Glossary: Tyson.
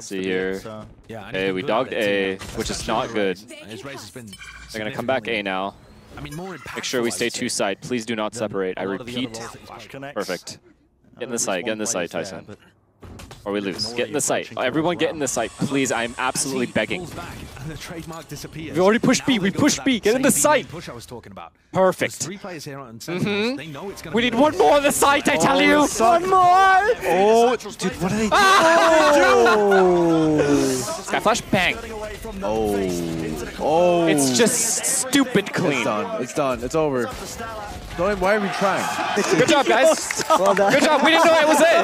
Let's see here. Hey, we dogged A, which is not good. They're gonna come back A now. Make sure we stay two side. Please do not separate. I repeat. Perfect. Get in the site. Get in the site, Tyson. Or we lose. Get in the site. Everyone get in the site, please. I'm absolutely begging. We already pushed B. We pushed B. Get in the site. Perfect. Mm-hmm. We need one more on the site, I tell you. One more. Oh, dude, what did I do? Skyflash, bang. Oh. It's just stupid clean. It's done. It's done. It's over. Why are we trying? Good job, guys. Well done. Good job. We didn't know it was it.